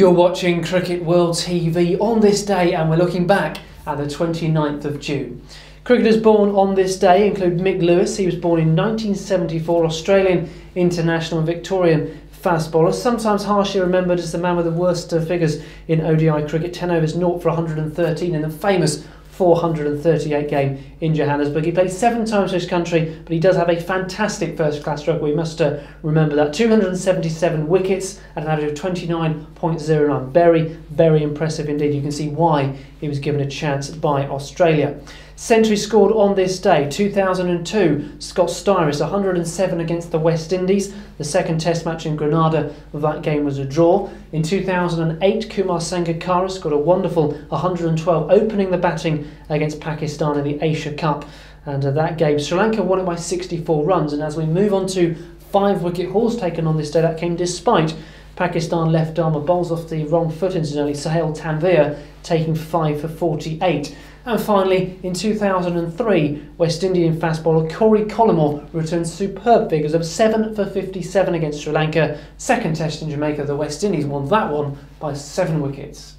You're watching Cricket World TV on this day, and we're looking back at the 29th of June. Cricketers born on this day include Mick Lewis. He was born in 1974, Australian international and Victorian fast bowler, sometimes harshly remembered as the man with the worst figures in ODI cricket, 10 overs, 0 for 113 in the famous 438 game in Johannesburg. He played 7 times for his country, but he does have a fantastic first-class record. We must remember that. 277 wickets at an average of 29.09. Very, very impressive indeed. You can see why he was given a chance by Australia. Centuries scored on this day. 2002, Scott Styris, 107 against the West Indies. The second Test match in Grenada, that game was a draw. In 2008, Kumar Sangakkara scored a wonderful 112, opening the batting against Pakistan in the Asia Cup. And that game, Sri Lanka won it by 64 runs. And as we move on to 5 wicket hauls taken on this day, that came despite Pakistan left-armer bowls off the wrong foot, incidentally, Sahel Tanveer taking 5 for 48. And finally, in 2003, West Indian fast bowler Corey Collimore returned superb figures of 7 for 57 against Sri Lanka. Second Test in Jamaica, the West Indies won that one by 7 wickets.